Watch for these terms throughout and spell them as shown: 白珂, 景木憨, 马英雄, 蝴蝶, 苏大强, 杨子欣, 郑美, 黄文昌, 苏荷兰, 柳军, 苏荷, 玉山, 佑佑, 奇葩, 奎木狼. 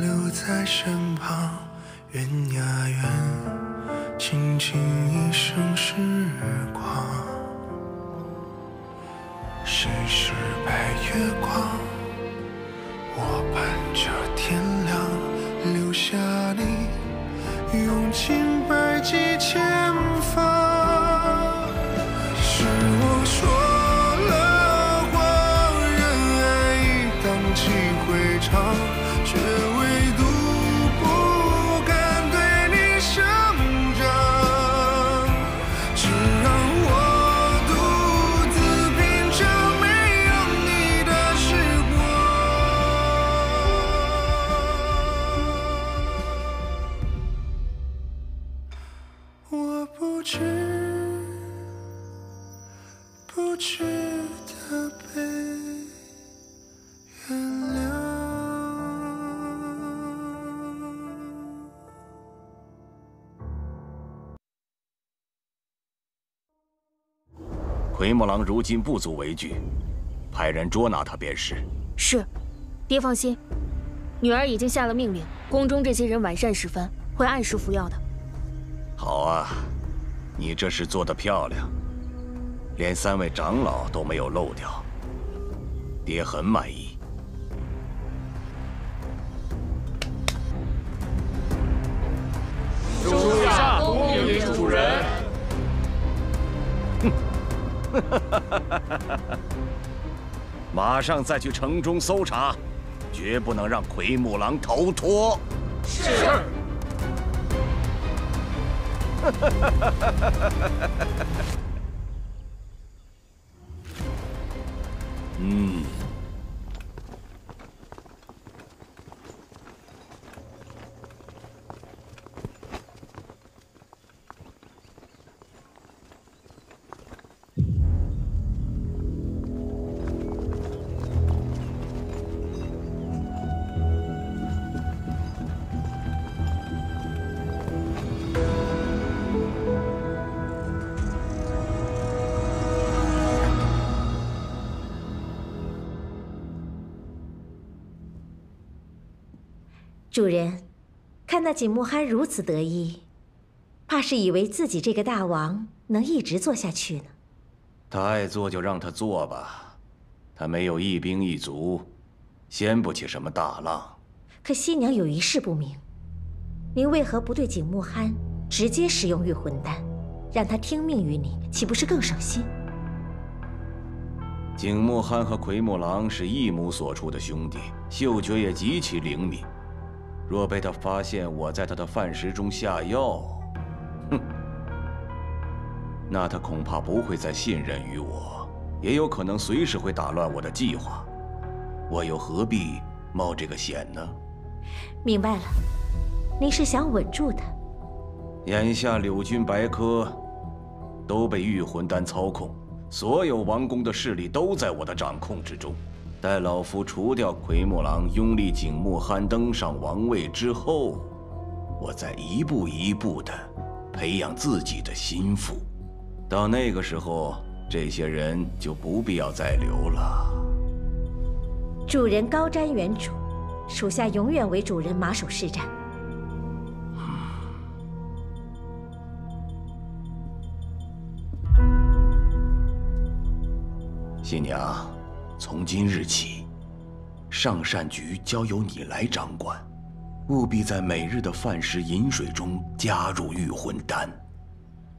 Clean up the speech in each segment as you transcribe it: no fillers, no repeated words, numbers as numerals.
留在身旁，远呀远，静静一生时光。谁是白月光？我伴着天亮，留下你，用尽百计千方。 奎木狼如今不足为惧，派人捉拿他便是。是，爹放心，女儿已经下了命令，宫中这些人晚膳时分会按时服药的。好啊，你这事做得漂亮，连3位长老都没有漏掉，爹很满意。属下恭迎主人。哼。 马上再去城中搜查，绝不能让奎木狼逃脱。是。主人，看那景木憨如此得意，怕是以为自己这个大王能一直做下去呢。他爱做就让他做吧，他没有一兵一卒，掀不起什么大浪。可新娘有一事不明，您为何不对景木憨直接使用御魂丹，让他听命于你，岂不是更省心？景木憨和奎木狼是一母所出的兄弟，嗅觉也极其灵敏。 若被他发现我在他的饭食中下药，哼，那他恐怕不会再信任于我，也有可能随时会打乱我的计划。我又何必冒这个险呢？明白了，您是想稳住他。眼下柳军白科都被御魂丹操控，所有王宫的势力都在我的掌控之中。 待老夫除掉奎木狼，拥立景木憨登上王位之后，我再一步一步地培养自己的心腹。到那个时候，这些人就不必要再留了。主人高瞻远瞩，属下永远为主人马首是瞻。新娘。 从今日起，上善局交由你来掌管，务必在每日的饭食饮水中加入御魂丹。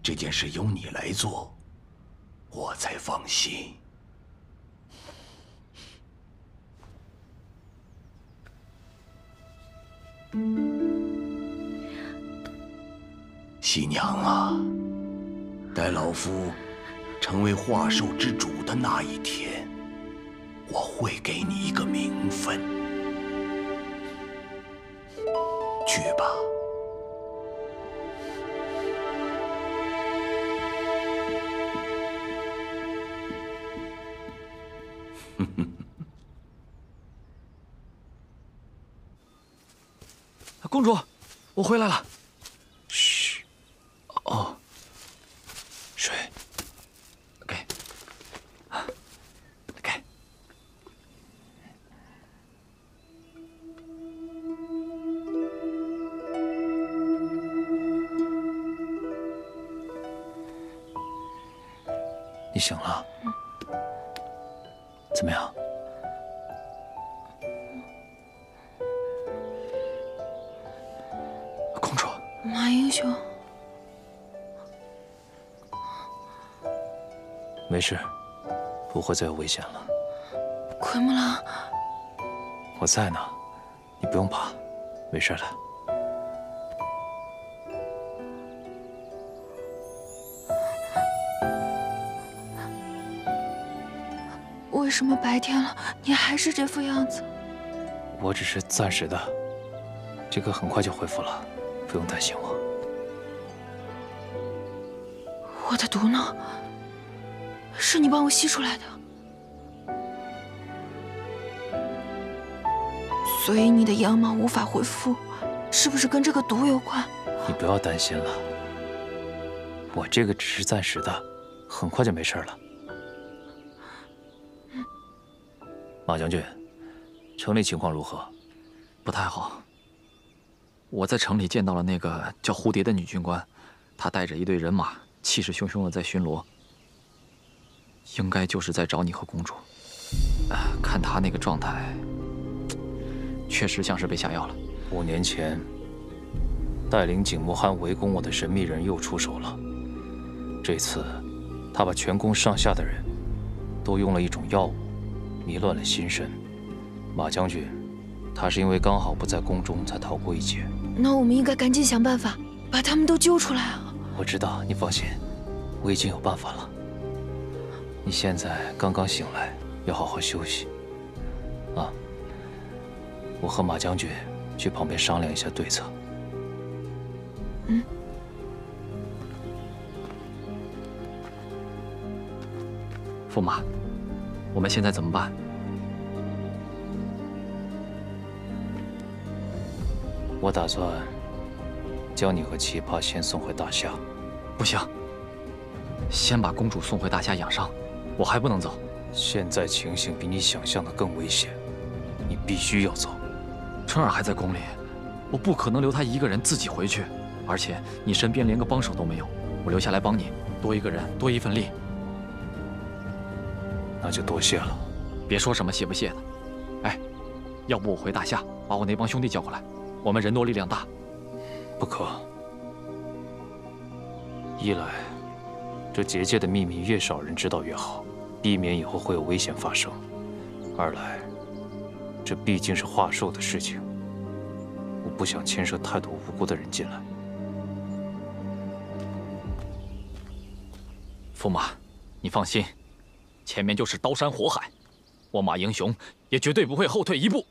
这件事由你来做，我才放心。喜娘啊，待老夫成为化兽之主的那一天。 我会给你一个名分，去吧。公主，我回来了。嘘。哦。水。醒了，怎么样？公主，马英雄，没事，不会再有危险了。奎木狼，我在呢，你不用怕，没事的。 为什么白天了，你还是这副样子？我只是暂时的，这个很快就恢复了，不用担心我。我的毒呢？是你帮我吸出来的，所以你的阳芒无法恢复，是不是跟这个毒有关？你不要担心了，我这个只是暂时的，很快就没事了。 马将军，城里情况如何？不太好。我在城里见到了那个叫蝴蝶的女军官，她带着一队人马，气势汹汹的在巡逻，应该就是在找你和公主。看她那个状态，确实像是被下药了。5年前，带领景木汉围攻我的神秘人又出手了。这次，他把全宫上下的人都用了一种药物。 迷乱了心神，马将军，他是因为刚好不在宫中才逃过一劫。那我们应该赶紧想办法把他们都揪出来啊！我知道，你放心，我已经有办法了。你现在刚刚醒来，要好好休息啊！我和马将军去旁边商量一下对策。嗯。 驸马。 我们现在怎么办？我打算将你和奇葩先送回大夏。不行，先把公主送回大夏养伤，我还不能走。现在情形比你想象的更危险，你必须要走。春儿还在宫里，我不可能留她一个人自己回去。而且你身边连个帮手都没有，我留下来帮你，多一个人多一份力。 那就多谢了，别说什么谢不谢的。哎，要不我回大夏把我那帮兄弟叫过来，我们人多力量大。不可，一来这结界的秘密越少人知道越好，避免以后会有危险发生；二来这毕竟是话术的事情，我不想牵涉太多无辜的人进来。驸马，你放心。 前面就是刀山火海，我马英雄也绝对不会后退一步。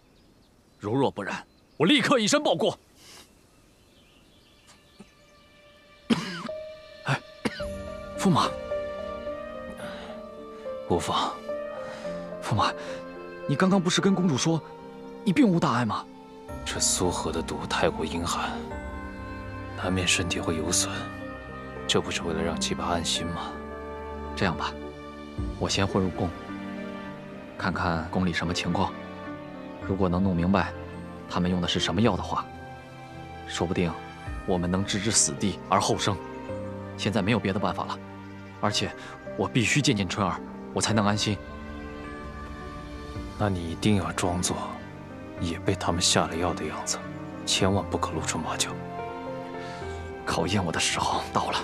如若不然，我立刻以身报国。哎，驸马，无妨。驸马，你刚刚不是跟公主说，你并无大碍吗？这苏荷的毒太过阴寒，难免身体会有损。这不是为了让姬爸安心吗？这样吧。 我先混入宫，看看宫里什么情况。如果能弄明白他们用的是什么药的话，说不定我们能置之死地而后生。现在没有别的办法了，而且我必须见见春儿，我才能安心。那你一定要装作也被他们下了药的样子，千万不可露出马脚。考验我的时候到了，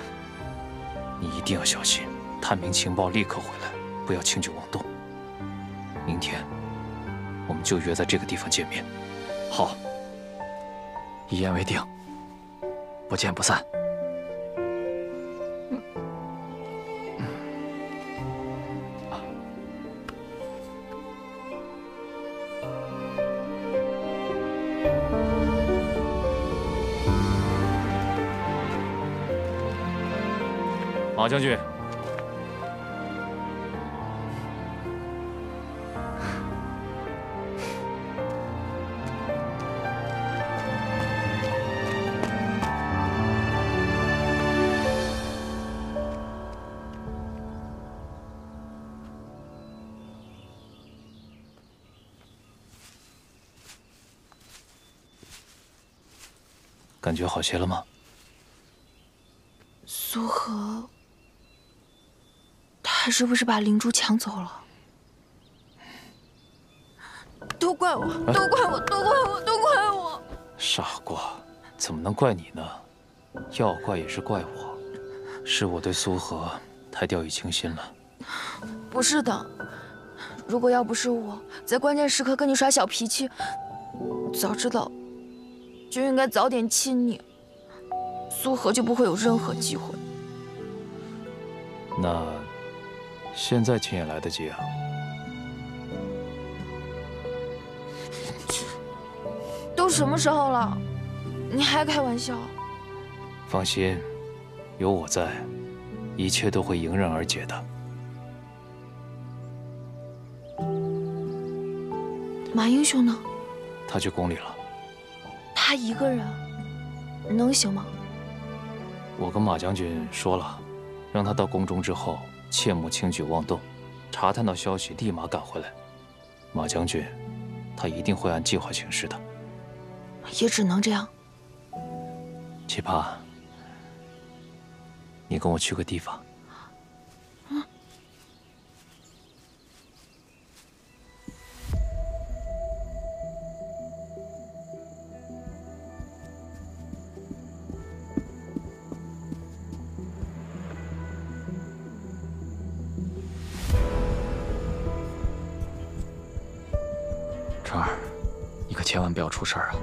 你一定要小心。 探明情报，立刻回来，不要轻举妄动。明天，我们就约在这个地方见面。好，一言为定，不见不散。马将军。 感觉好些了吗？苏荷太他是不是把灵珠抢走了？都怪我，都怪我，都怪我，都怪我！傻瓜，怎么能怪你呢？要怪也是怪我，是我对苏荷太掉以轻心了。不是的，如果要不是我在关键时刻跟你耍小脾气，早知道就应该早点亲你，苏荷就不会有任何机会。 那现在亲也来得及啊！都什么时候了，你还开玩笑？放心，有我在，一切都会迎刃而解的。马英雄呢？他去宫里了。他一个人能行吗？我跟马将军说了。 让他到宫中之后，切莫轻举妄动。查探到消息，立马赶回来。马将军，他一定会按计划行事的。也只能这样。奇葩，你跟我去个地方。嗯。成儿，你可千万不要出事儿啊！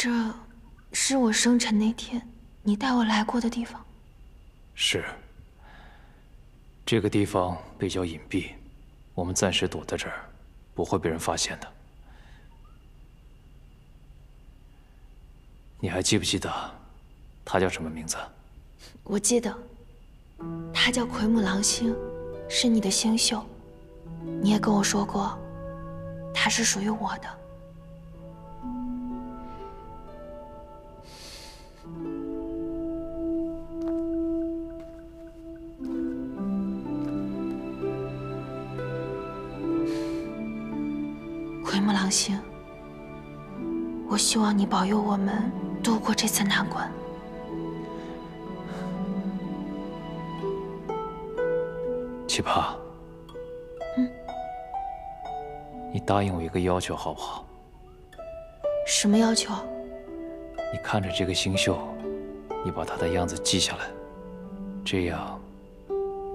这是我生辰那天你带我来过的地方。是。这个地方比较隐蔽，我们暂时躲在这儿，不会被人发现的。你还记不记得他叫什么名字？我记得，他叫奎木狼星，是你的星宿。你也跟我说过，他是属于我的。 奎木狼星，我希望你保佑我们度过这次难关。奇葩，嗯，你答应我一个要求好不好？什么要求？你看着这个星宿，你把它的样子记下来，这样，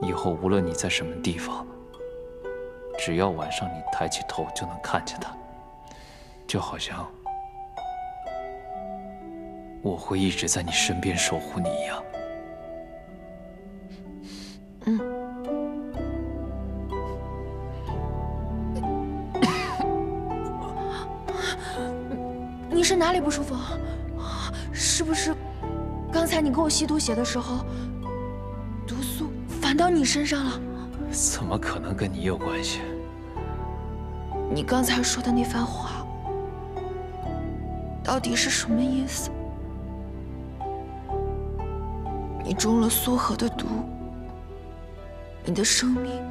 以后无论你在什么地方。 只要晚上你抬起头就能看见他，就好像我会一直在你身边守护你一样。嗯。你是哪里不舒服？是不是刚才你给我吸毒血的时候，毒素反到你身上了？ 怎么可能跟你有关系？你刚才说的那番话，到底是什么意思？你中了苏荷的毒，你的生命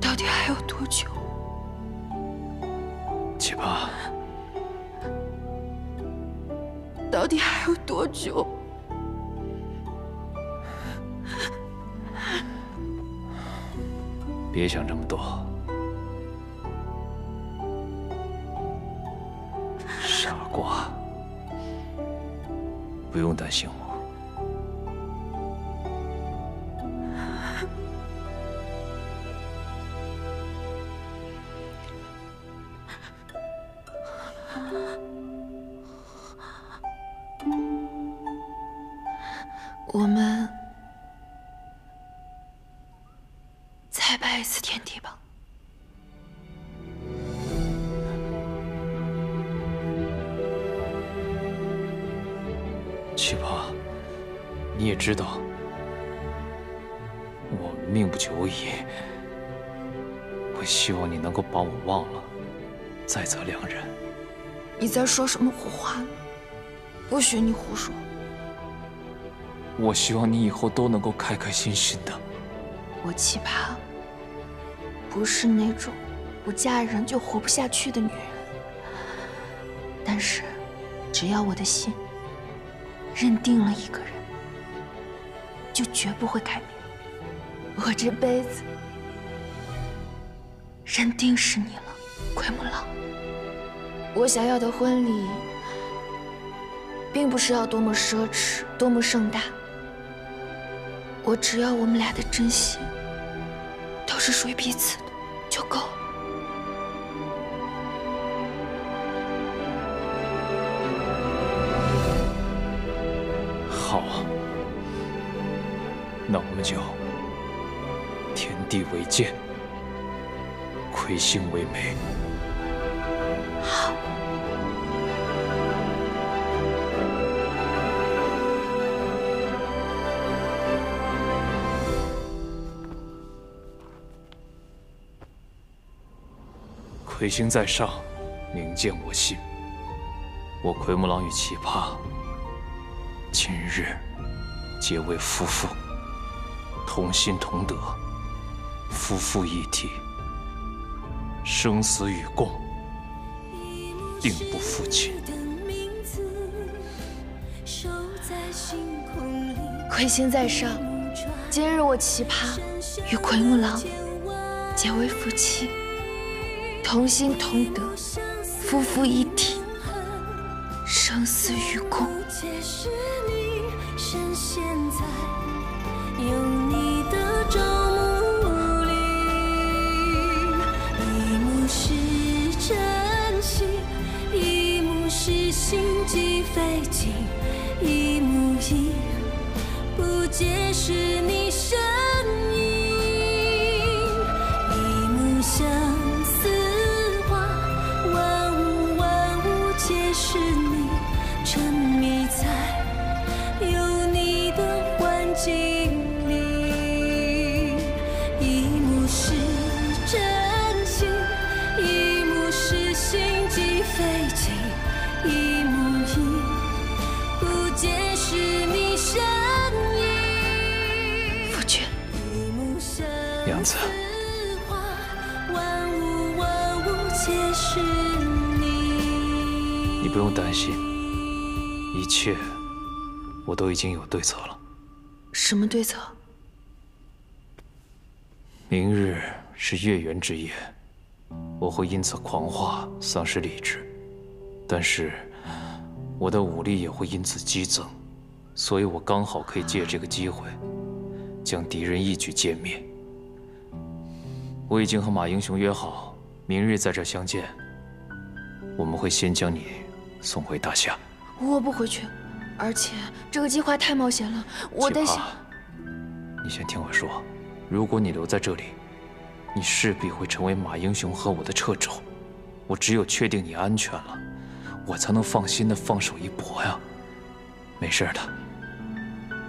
到底还有多久？奇葩，到底还有多久？ 别想这么多，傻瓜，不用担心我。我们。 再拜一次天地吧。你也知道，我命不久矣。我希望你能够把我忘了，再择良人。你在说什么胡话呢？不许你胡说！我希望你以后都能够开开心心的。我期盼，不是那种不嫁人就活不下去的女人。但是，只要我的心认定了一个人，就绝不会改变。我这辈子认定是你了，奎木狼。我想要的婚礼，并不是要多么奢侈、多么盛大。我只要我们俩的真心都是属于彼此的，就够了。 好啊，那我们就天地为鉴，魁星为媒。好。魁星在上，明鉴我心。我奎木狼与奇葩。 今日结为夫妇，同心同德，夫妇一体，生死与共，定不负亲。魁星在上，今日我奇葩与奎木狼结为夫妻，同心同德，夫妇一体，生死与共。 深陷在有你的朝暮里，一幕是真心，一幕是心机飞进，一幕一不解是你身影，一幕相思话，万物万物皆是你，沉迷在。 有你的环境里，一幕是真心，一幕是心机飞进，一幕一不解是你身影。夫君，娘子，万物万物皆是你。你不用担心，一切。 我都已经有对策了。什么对策？明日是月圆之夜，我会因此狂化，丧失理智；但是我的武力也会因此激增，所以我刚好可以借这个机会，将敌人一举歼灭。我已经和马英雄约好，明日在这相见。我们会先将你送回大夏。我不回去。 而且这个计划太冒险了，我得想。你先听我说，如果你留在这里，你势必会成为马英雄和我的掣肘。我只有确定你安全了，我才能放心的放手一搏呀。没事的，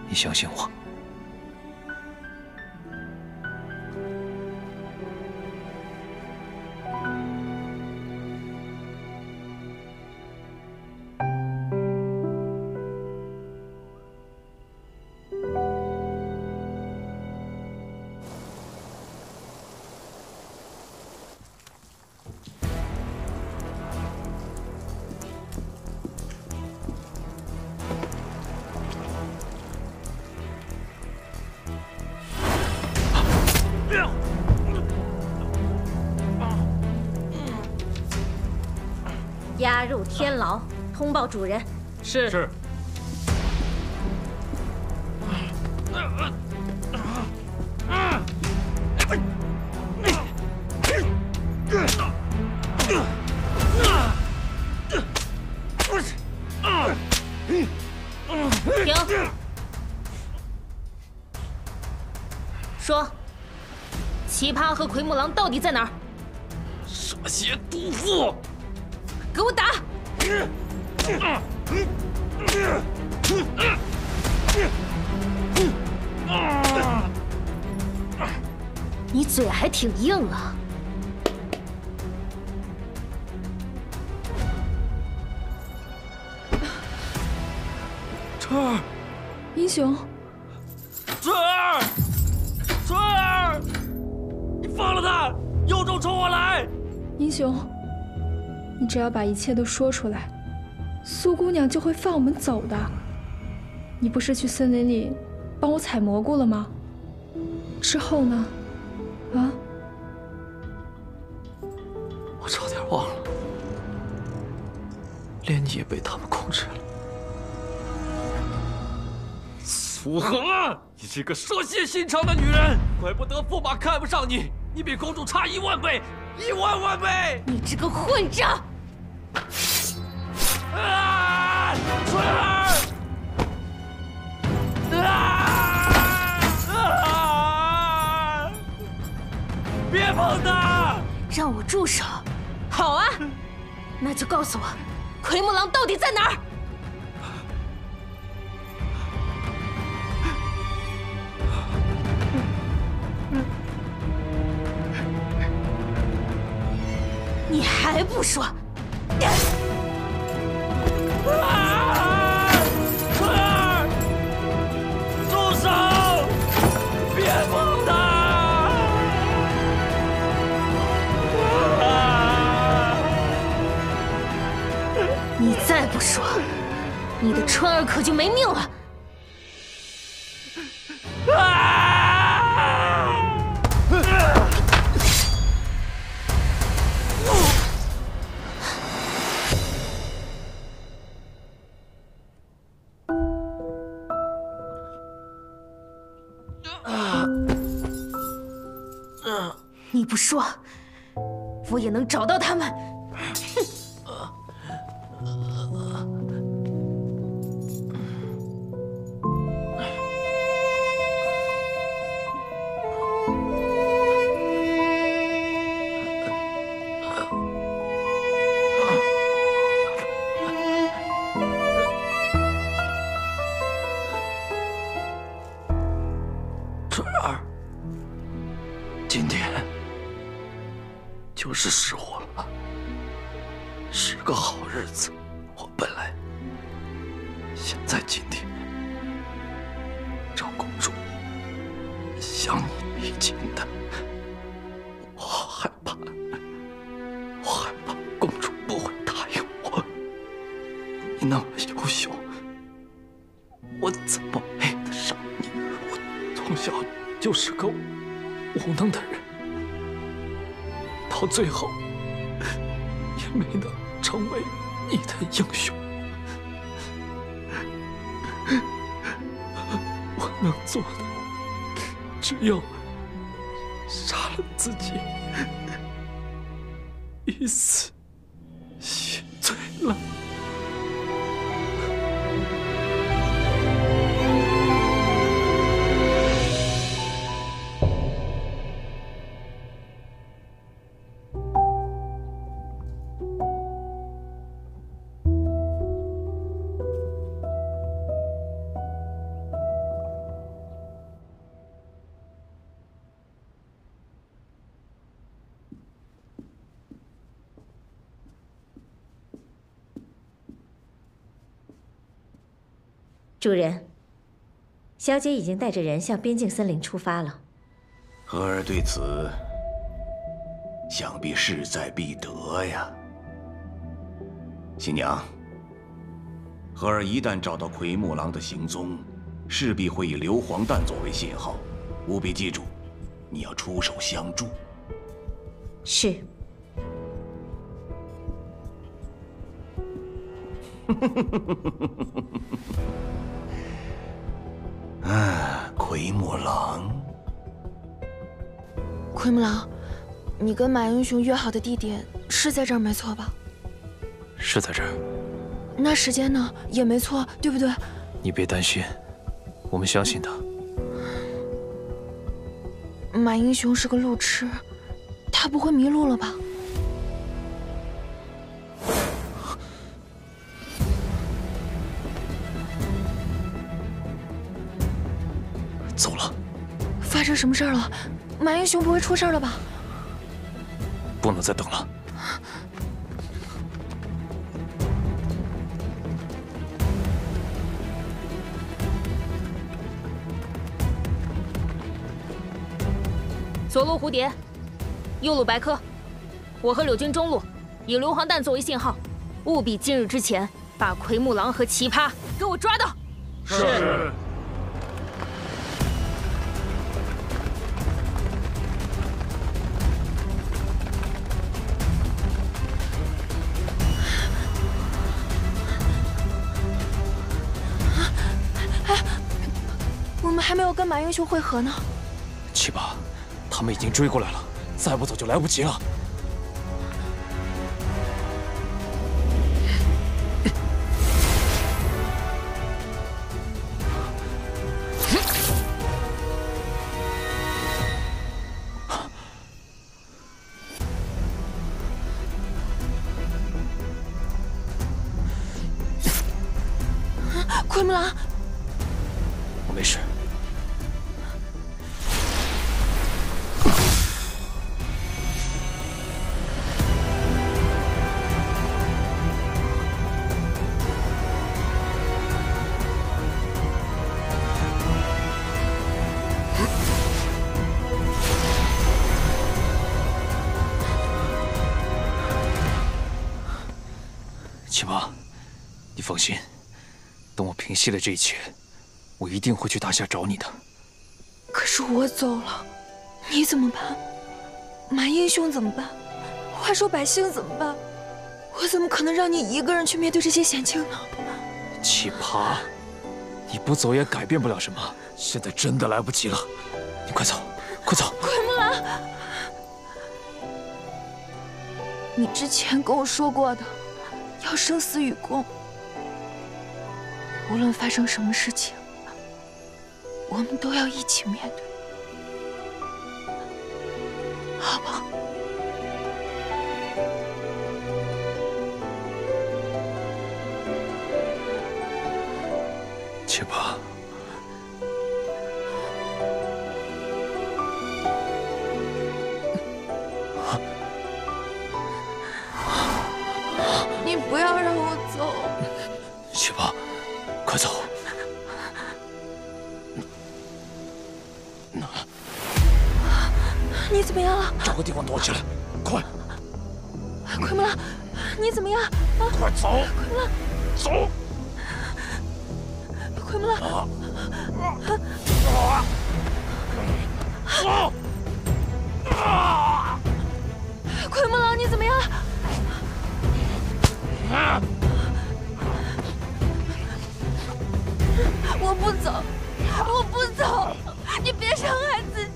你相信我。押入天牢，通报主人。是。是。停！说，奇葩和奎木狼到底在哪儿？蛇蝎毒妇！ 给我打！你嘴还挺硬啊！春儿，英雄，春儿，春儿，你放了他！有种冲我来！英雄，你只要把一切都说出来，苏姑娘就会放我们走的。 你不是去森林里帮我采蘑菇了吗？之后呢？啊？我差点忘了，连你也被他们控制了。苏荷兰，你这个蛇蝎心肠的女人，怪不得驸马看不上你，你比公主差10000倍，10000万倍！你这个混账！啊！春儿！ 别碰他！让我住手！好啊，那就告诉我，奎木狼到底在哪儿？你还不说？啊！春儿，住手！别碰他！ 你再不说，你的春儿可就没命了！你不说，我也能找到他们。 最后也没能成为你的英雄，我能做的只有杀了自己，以死谢罪了。 主人，小姐已经带着人向边境森林出发了。荷儿对此，想必势在必得呀。新娘，荷儿一旦找到奎木狼的行踪，势必会以硫磺弹作为信号，务必记住，你要出手相助。是。啊，奎木狼！奎木狼，你跟马英雄约好的地点是在这儿没错吧？是在这儿。那时间呢？也没错，对不对？你别担心，我们相信他。马英雄是个路痴，他不会迷路了吧？ 走了。生什么事儿了？马英雄不会出事儿了吧？不能再等了。 左路蝴蝶，右路白珂，我和柳军中路，以硫磺弹作为信号，务必今日之前把奎木狼和奇葩给我抓到。是。哎，我们还没有跟马英雄会合呢。奇葩。 他们已经追过来了，再不走就来不及了。奎木狼，我没事。 启八，你放心，等我平息了这一切，我一定会去大夏找你的。可是我走了，你怎么办？马英雄怎么办？花手百姓怎么办？我怎么可能让你一个人去面对这些险境呢？启八，你不走也改变不了什么，现在真的来不及了，你快走，快走！奎木狼，你之前跟我说过的。 要生死与共，无论发生什么事情，我们都要一起面对，好不好？且吧。 不要让我走，启八，快走！你怎么样了？找个地方躲起来，快！奎木狼，你怎么样？快走！奎木狼，走！奎木狼，走！奎木狼，你怎么样？ 我不走，我不走，你别伤害自己。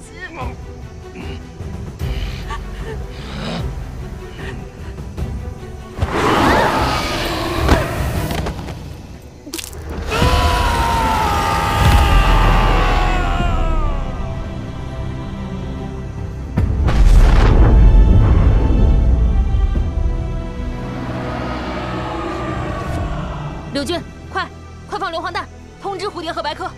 柳军，快放硫磺弹，通知蝴蝶和白珂。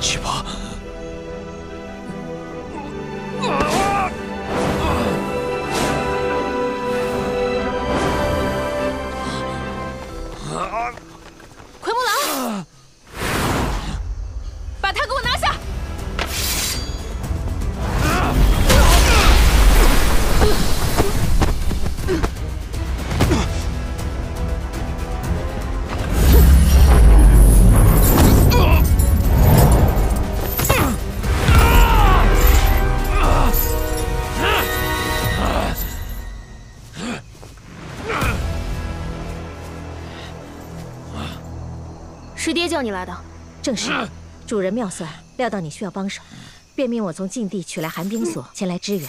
启八。师爹叫你来的，正是。主人妙算，料到你需要帮手，便命我从禁地取来寒冰锁前来支援。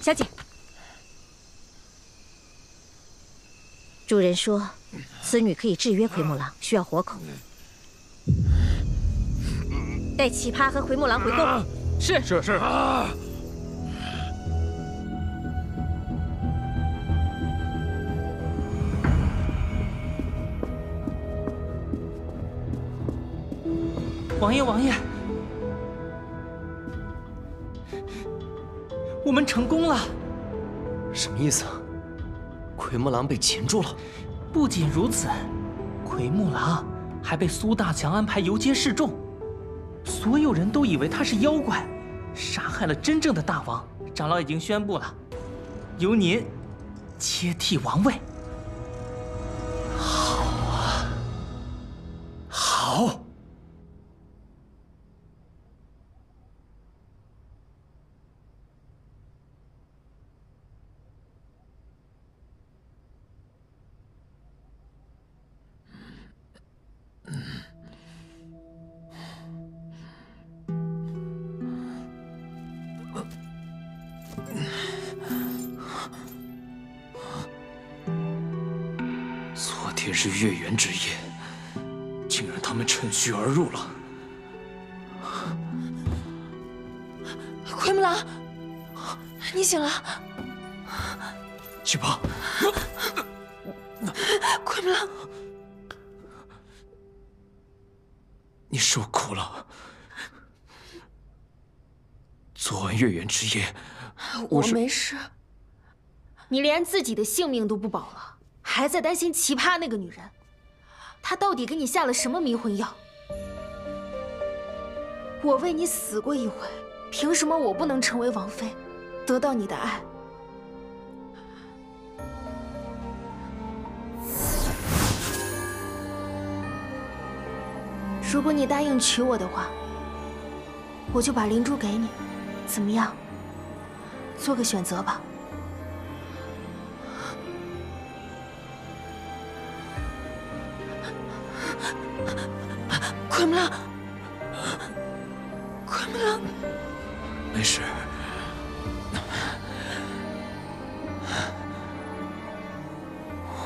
小姐，主人说此女可以制约奎木狼，需要活口。带奇葩和奎木狼回宫。是。 王爷，我们成功了！什么意思啊？奎木狼被擒住了。不仅如此，奎木狼还被苏大强安排游街示众，所有人都以为他是妖怪，杀害了真正的大王。长老已经宣布了，由您接替王位。好啊，好。 昨天是月圆之夜，竟然他们趁虚而入了。奎木狼，你醒了。七八，奎木狼，你受苦了。昨晚月圆之夜，我没事。你连自己的性命都不保了。 还在担心奇葩那个女人，她到底给你下了什么迷魂药？我为你死过一回，凭什么我不能成为王妃，得到你的爱？如果你答应娶我的话，我就把灵珠给你，怎么样？做个选择吧。 奎木狼，奎木狼，没事。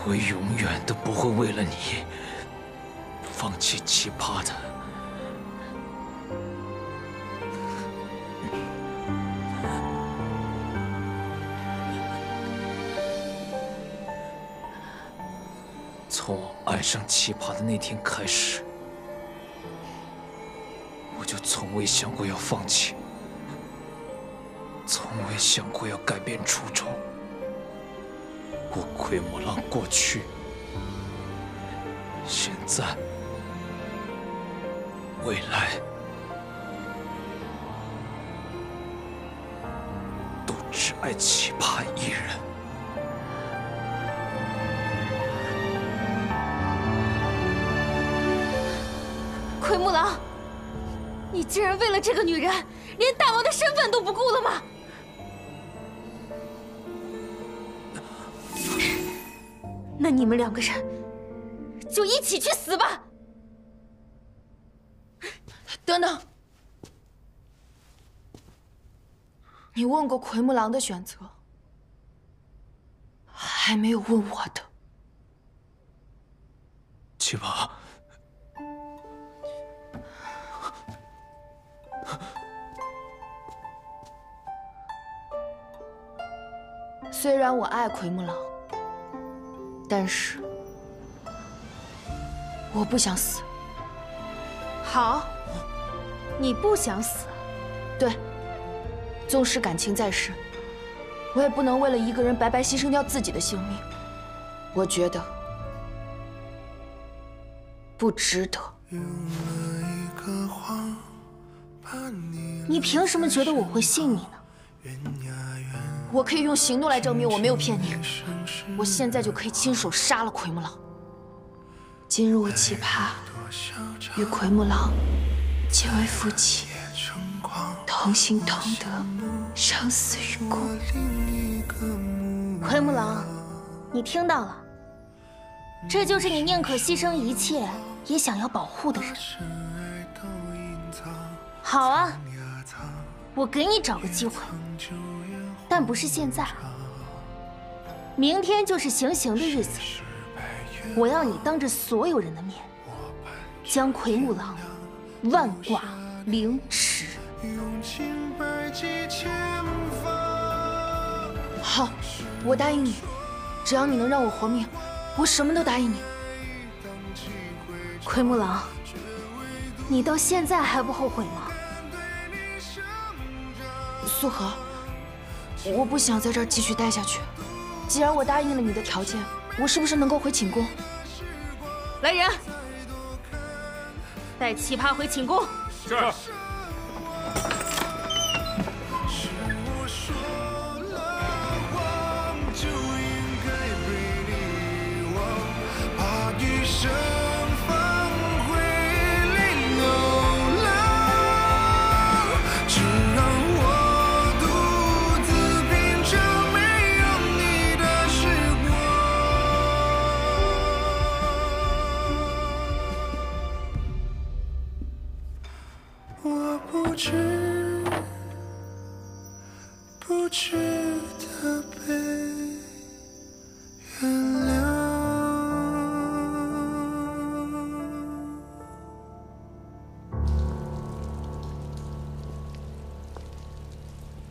我永远都不会为了你放弃奇葩的。 从我爱上奇葩的那天开始，我就从未想过要放弃，从未想过要改变初衷。我奎木狼过去，现在，未来，都只爱奇葩一人。 奎木狼，你竟然为了这个女人，连大王的身份都不顾了吗？那你们两个人就一起去死吧！等等，你问过奎木狼的选择，还没有问我的。七八。 虽然我爱奎木狼，但是我不想死。好，你不想死，对。纵使感情再深，我也不能为了一个人白白牺牲掉自己的性命。我觉得不值得。你凭什么觉得我会信你呢？ 我可以用行动来证明我没有骗你，我现在就可以亲手杀了奎木狼。今日我奇葩与奎木狼结为夫妻，同心同德，生死与共。奎木狼，你听到了？这就是你宁可牺牲一切也想要保护的人。好啊，我给你找个机会，但不是现在，明天就是行刑的日子，我要你当着所有人的面，将奎木狼万剐凌迟。好，我答应你，只要你能让我活命，我什么都答应你。 奎木狼，你到现在还不后悔吗？素荷，我不想在这儿继续待下去。既然我答应了你的条件，我是不是能够回寝宫？来人，带奇葩回寝宫。是。是。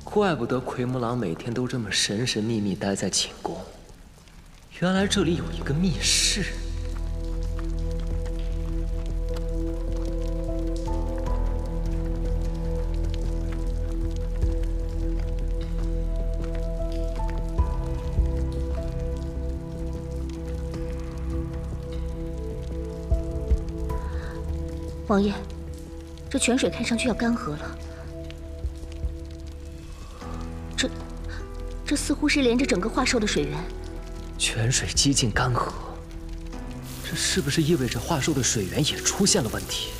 怪不得奎木狼每天都这么神神秘秘待在寝宫，原来这里有一个密室。王爷，这泉水看上去要干涸了。 这似乎是连着整个化兽的水源，泉水几近干涸，这是不是意味着化兽的水源也出现了问题？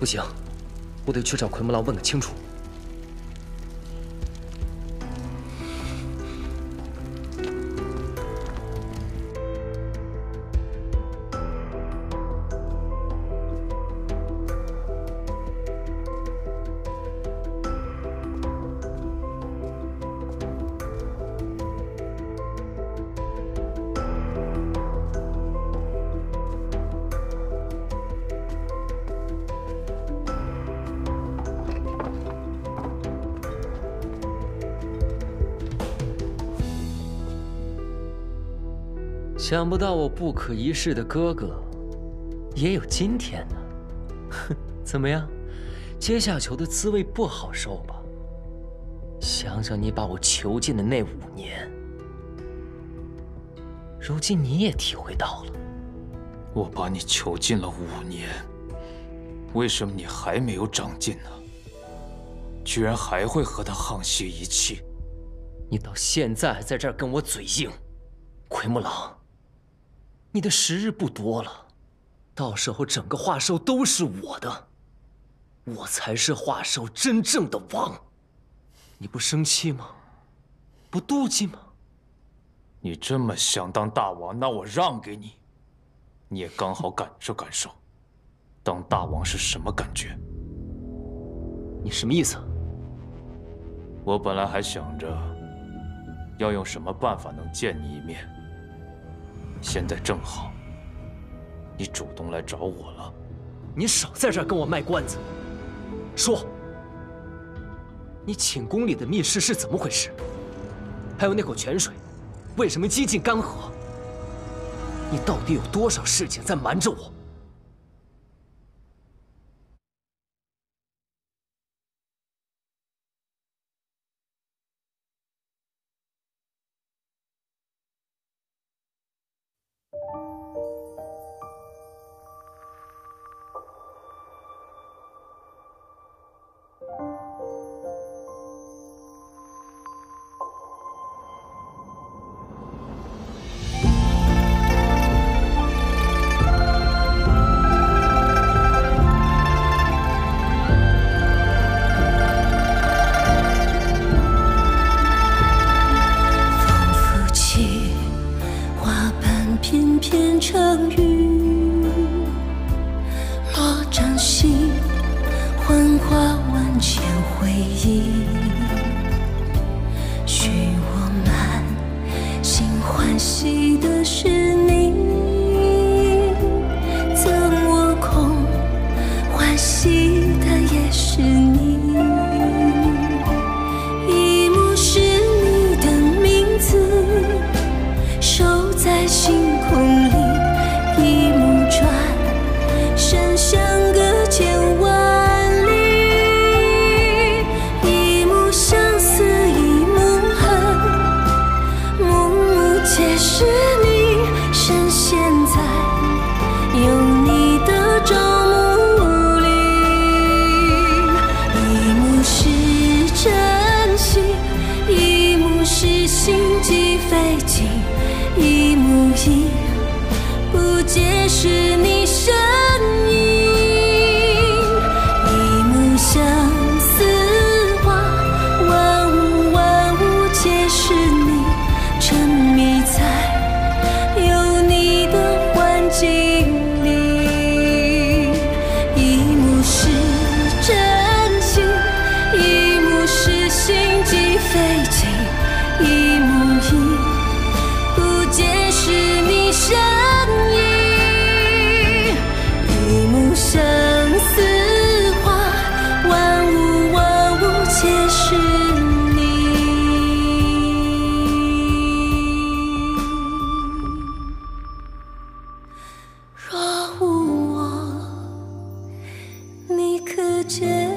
不行，我得去找奎木狼问个清楚。想不到我不可一世的哥哥，也有今天呢。哼，怎么样？阶下囚的滋味不好受吧？想想你把我囚禁的那5年，如今你也体会到了。我把你囚禁了5年，为什么你还没有长进呢？居然还会和他沆瀣一气！你到现在还在这儿跟我嘴硬，奎木狼。 你的时日不多了，到时候整个化兽都是我的，我才是化兽真正的王。你不生气吗？不妒忌吗？你这么想当大王，那我让给你，你也刚好感受感受，当大王是什么感觉。你什么意思？我本来还想着要用什么办法能见你一面。 现在正好，你主动来找我了。你少在这儿跟我卖关子，说，你寝宫里的密室是怎么回事？还有那口泉水，为什么几近干涸？你到底有多少事情在瞒着我？飞尽，一幕一不解是你身影，一幕相思话，万物皆是你，沉迷在有你的环境里，一幕是真心，一幕是心机飞尽。 一幕一不解是你身影，一幕相思话，万物皆是你。若无我，你可见？